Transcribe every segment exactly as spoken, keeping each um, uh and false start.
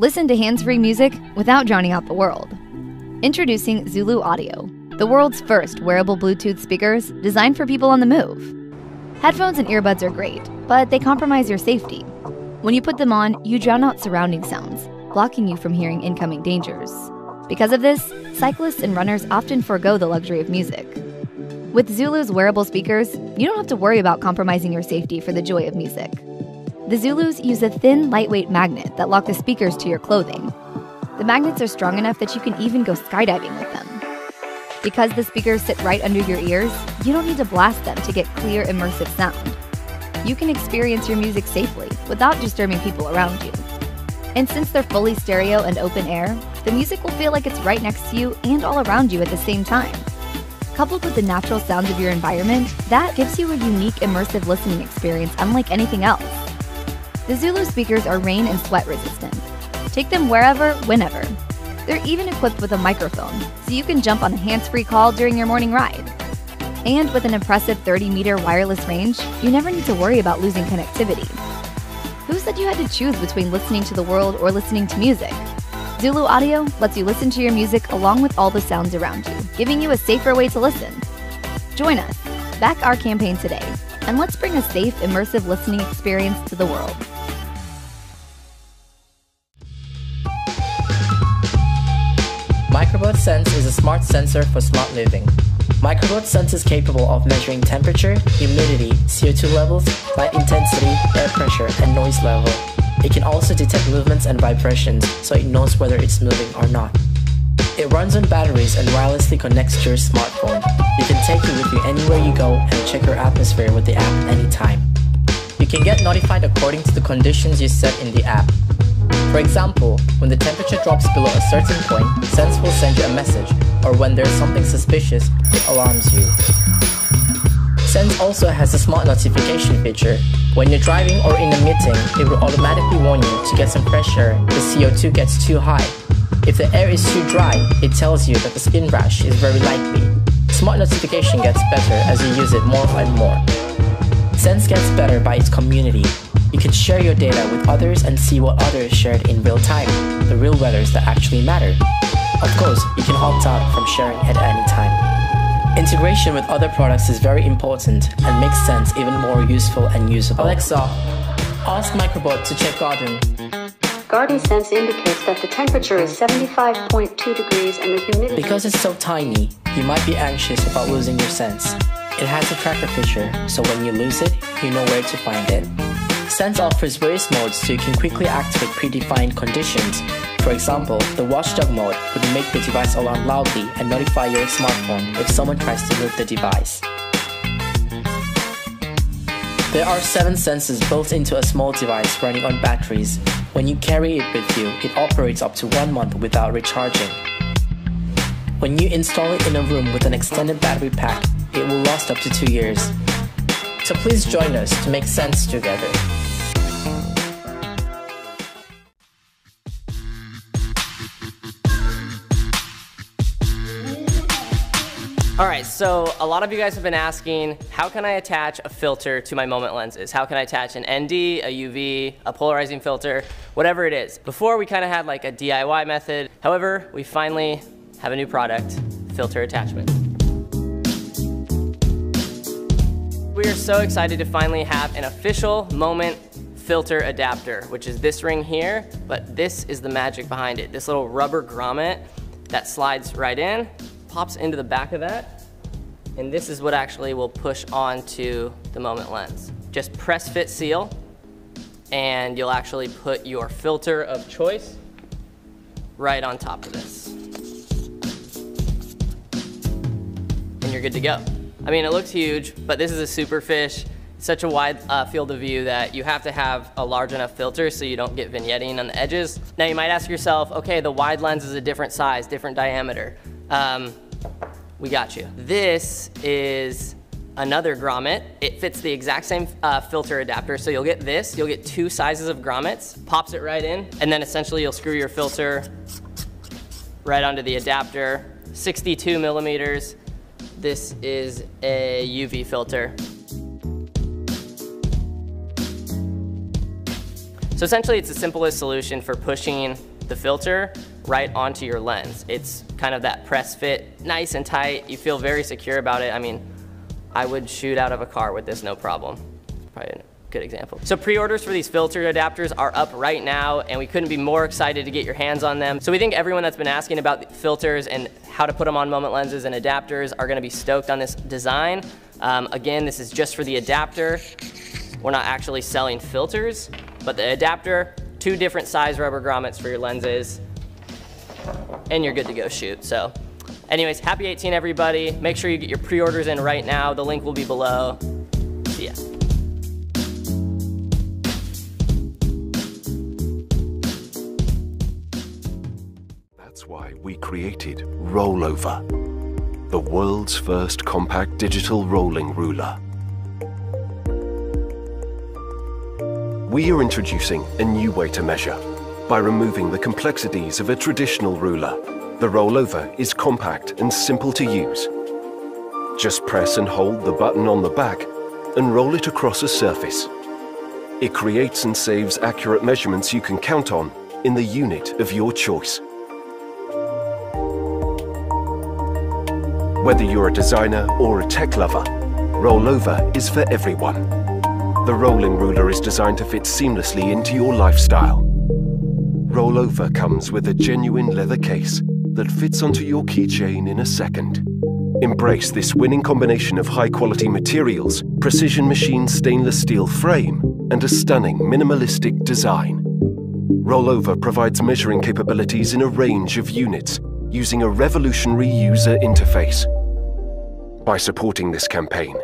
Listen to hands-free music without drowning out the world. Introducing Zulu Audio, the world's first wearable Bluetooth speakers designed for people on the move. Headphones and earbuds are great, but they compromise your safety. When you put them on, you drown out surrounding sounds, blocking you from hearing incoming dangers. Because of this, cyclists and runners often forego the luxury of music. With Zulu's wearable speakers, you don't have to worry about compromising your safety for the joy of music. The Zulus use a thin, lightweight magnet that locks the speakers to your clothing. The magnets are strong enough that you can even go skydiving with them. Because the speakers sit right under your ears, you don't need to blast them to get clear, immersive sound. You can experience your music safely without disturbing people around you. And since they're fully stereo and open air, the music will feel like it's right next to you and all around you at the same time. Coupled with the natural sounds of your environment, that gives you a unique, immersive listening experience unlike anything else. The Zulu speakers are rain and sweat resistant. Take them wherever, whenever. They're even equipped with a microphone, so you can jump on a hands-free call during your morning ride. And with an impressive thirty meter wireless range, you never need to worry about losing connectivity. Who said you had to choose between listening to the world or listening to music? Zulu Audio lets you listen to your music along with all the sounds around you, giving you a safer way to listen. Join us, back our campaign today, and let's bring a safe, immersive listening experience to the world. MicroBot Sense is a smart sensor for smart living. MicroBot Sense is capable of measuring temperature, humidity, C O two levels, light intensity, air pressure, and noise level. It can also detect movements and vibrations, so it knows whether it's moving or not. It runs on batteries and wirelessly connects to your smartphone. You can take it with you anywhere you go and check your atmosphere with the app anytime. You can get notified according to the conditions you set in the app. For example, when the temperature drops below a certain point, Sense will send you a message, or when there's something suspicious, it alarms you. Sense also has a smart notification feature. When you're driving or in a meeting, it will automatically warn you to get some fresh air if the C O two gets too high. If the air is too dry, it tells you that the skin rash is very likely. Smart notification gets better as you use it more and more. Sense gets better by its community. You can share your data with others and see what others shared in real time, the real weathers that actually matter. Of course, you can opt out from sharing at any time. Integration with other products is very important and makes Sense even more useful and usable. Alexa, ask MicroBot to check garden. Garden Sense indicates that the temperature is seventy-five point two degrees and the humidity... Because it's so tiny, you might be anxious about losing your Sense. It has a tracker feature, so when you lose it, you know where to find it. Sense offers various modes so you can quickly activate predefined conditions. For example, the watchdog mode would make the device alarm loudly and notify your smartphone if someone tries to move the device. There are seven sensors built into a small device running on batteries. When you carry it with you, it operates up to one month without recharging. When you install it in a room with an extended battery pack, it will last up to two years. So please join us to make Sense together. Alright, so a lot of you guys have been asking, how can I attach a filter to my Moment lenses? How can I attach an N D, a U V, a polarizing filter, whatever it is? Before, we kind of had like a D I Y method. However, we finally have a new product, filter attachment. We are so excited to finally have an official Moment filter adapter, which is this ring here, but this is the magic behind it. This little rubber grommet that slides right in, pops into the back of that, and this is what actually will push onto the Moment lens. Just press fit seal, and you'll actually put your filter of choice right on top of this. And you're good to go. I mean, it looks huge, but this is a superfish. It's such a wide uh, field of view that you have to have a large enough filter so you don't get vignetting on the edges. Now you might ask yourself, okay, the wide lens is a different size, different diameter. Um, we got you. This is another grommet. It fits the exact same uh, filter adapter. So you'll get this, you'll get two sizes of grommets, pops it right in, and then essentially you'll screw your filter right onto the adapter, sixty-two millimeters. This is a U V filter. So essentially it's the simplest solution for pushing the filter right onto your lens. It's kind of that press fit, nice and tight. You feel very secure about it. I mean, I would shoot out of a car with this, no problem. Probably a good example. So pre-orders for these filter adapters are up right now, and we couldn't be more excited to get your hands on them. So we think everyone that's been asking about filters and how to put them on Moment lenses and adapters are gonna be stoked on this design. Um, again, this is just for the adapter. We're not actually selling filters, but the adapter, two different size rubber grommets for your lenses, and you're good to go shoot. So anyways, happy eighteen everybody. Make sure you get your pre-orders in right now. The link will be below. See ya. That's why we created ROLLOVA, the world's first compact digital rolling ruler. We are introducing a new way to measure by removing the complexities of a traditional ruler. The ROLLOVA is compact and simple to use. Just press and hold the button on the back and roll it across a surface. It creates and saves accurate measurements you can count on in the unit of your choice. Whether you're a designer or a tech lover, ROLLOVA is for everyone. The rolling ruler is designed to fit seamlessly into your lifestyle. ROLLOVA comes with a genuine leather case that fits onto your keychain in a second. Embrace this winning combination of high-quality materials, precision machined stainless steel frame, and a stunning minimalistic design. ROLLOVA provides measuring capabilities in a range of units using a revolutionary user interface. By supporting this campaign,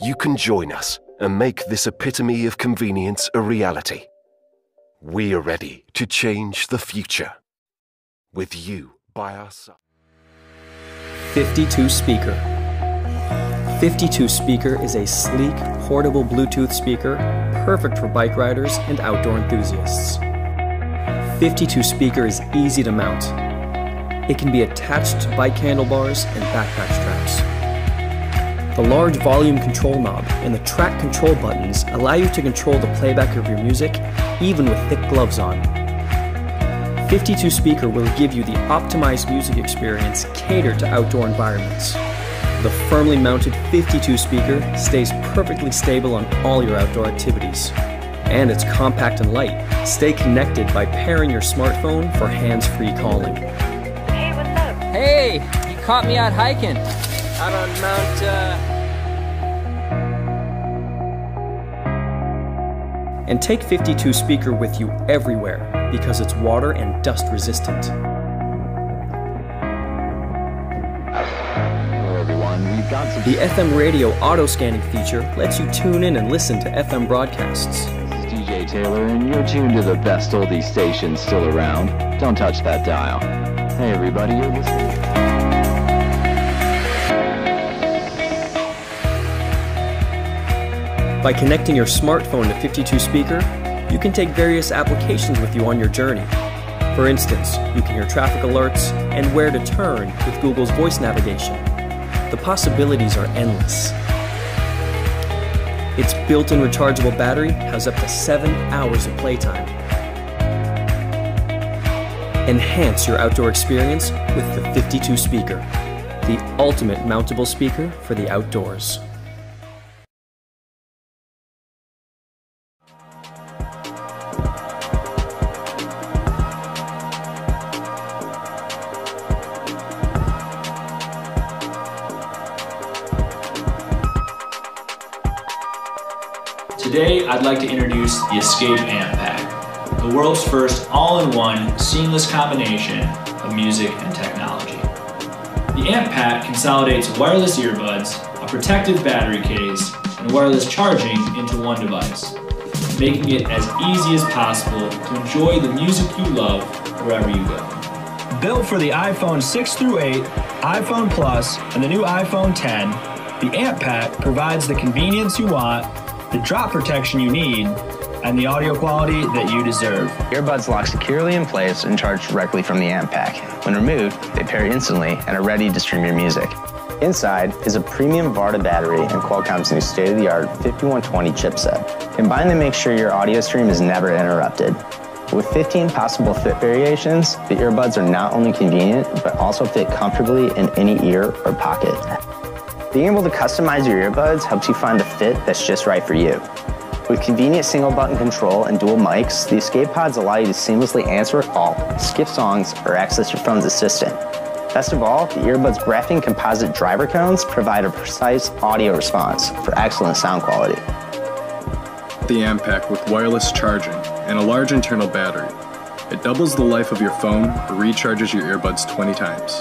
you can join us and make this epitome of convenience a reality. We are ready to change the future. With you by our side. fifty-two speaker. fifty-two speaker is a sleek, portable Bluetooth speaker, perfect for bike riders and outdoor enthusiasts. fifty-two speaker is easy to mount. It can be attached to bike handlebars and backpack straps. The large volume control knob and the track control buttons allow you to control the playback of your music, even with thick gloves on. fifty-two speaker will give you the optimized music experience catered to outdoor environments. The firmly mounted fifty-two speaker stays perfectly stable on all your outdoor activities. And it's compact and light. Stay connected by pairing your smartphone for hands-free calling. Hey, what's up? Hey, you caught me out hiking. Out on Mount, uh... And take fifty-two speaker with you everywhere because it's water and dust resistant. Hello everyone, we've got some... The F M radio auto-scanning feature lets you tune in and listen to F M broadcasts. This is D J Taylor, and you're tuned to the best oldie station still around. Don't touch that dial. Hey everybody, you're listening... By connecting your smartphone to fifty-two speaker, you can take various applications with you on your journey. For instance, you can hear traffic alerts and where to turn with Google's voice navigation. The possibilities are endless. Its built-in rechargeable battery has up to seven hours of playtime. Enhance your outdoor experience with the fifty-two speaker, the ultimate mountable speaker for the outdoors. Today, I'd like to introduce the Escape AmpPack, the world's first all-in-one seamless combination of music and technology. The AmpPack consolidates wireless earbuds, a protective battery case, and wireless charging into one device, making it as easy as possible to enjoy the music you love wherever you go. Built for the iPhone six through eight, iPhone Plus, and the new iPhone ten, the AmpPack provides the convenience you want, the drop protection you need, and the audio quality that you deserve. Earbuds lock securely in place and charge directly from the AmpPack. When removed, they pair instantly and are ready to stream your music. Inside is a premium VARTA battery and Qualcomm's new state-of-the-art fifty-one twenty chipset. Combined to make sure your audio stream is never interrupted. With fifteen possible fit variations, the earbuds are not only convenient, but also fit comfortably in any ear or pocket. Being able to customize your earbuds helps you find the fit that's just right for you. With convenient single button control and dual mics, the Escape Pods allow you to seamlessly answer a call, skip songs, or access your phone's assistant. Best of all, the earbuds' graphene composite driver cones provide a precise audio response for excellent sound quality. The AmpPack with wireless charging and a large internal battery. It doubles the life of your phone or recharges your earbuds twenty times.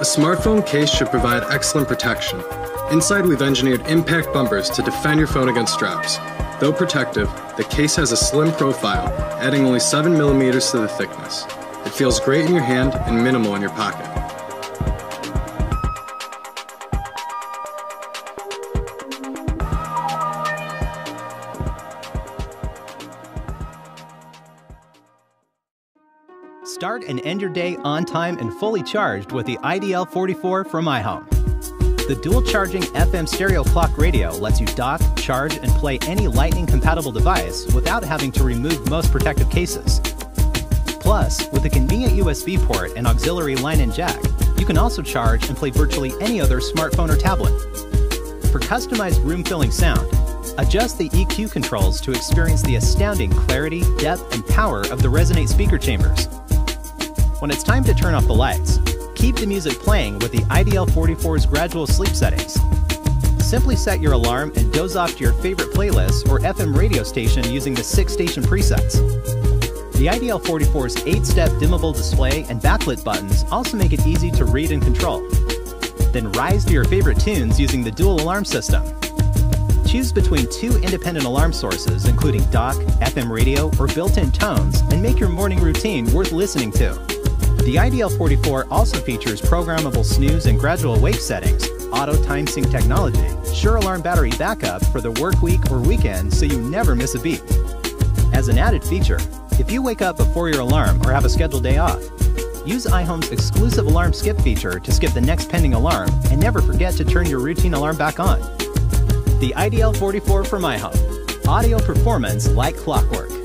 A smartphone case should provide excellent protection. Inside, we've engineered impact bumpers to defend your phone against drops. Though protective, the case has a slim profile, adding only seven millimeters to the thickness. It feels great in your hand and minimal in your pocket. Start and end your day on time and fully charged with the I D L forty-four from iHome. The dual-charging F M stereo clock radio lets you dock, charge, and play any Lightning-compatible device without having to remove most protective cases. Plus, with a convenient U S B port and auxiliary line and jack, you can also charge and play virtually any other smartphone or tablet. For customized room-filling sound, adjust the E Q controls to experience the astounding clarity, depth, and power of the Resonate speaker chambers. When it's time to turn off the lights, keep the music playing with the I D L forty-four's gradual sleep settings. Simply set your alarm and doze off to your favorite playlist or F M radio station using the six station presets. The I D L forty-four's eight-step dimmable display and backlit buttons also make it easy to read and control. Then rise to your favorite tunes using the dual alarm system. Choose between two independent alarm sources, including dock, F M radio, or built-in tones, and make your morning routine worth listening to. The I D L forty-four also features programmable snooze and gradual wake settings, auto time sync technology, Sure Alarm battery backup for the work week or weekend so you never miss a beat. As an added feature, if you wake up before your alarm or have a scheduled day off, use iHome's exclusive alarm skip feature to skip the next pending alarm and never forget to turn your routine alarm back on. The I D L forty-four from iHome. Audio performance like clockwork.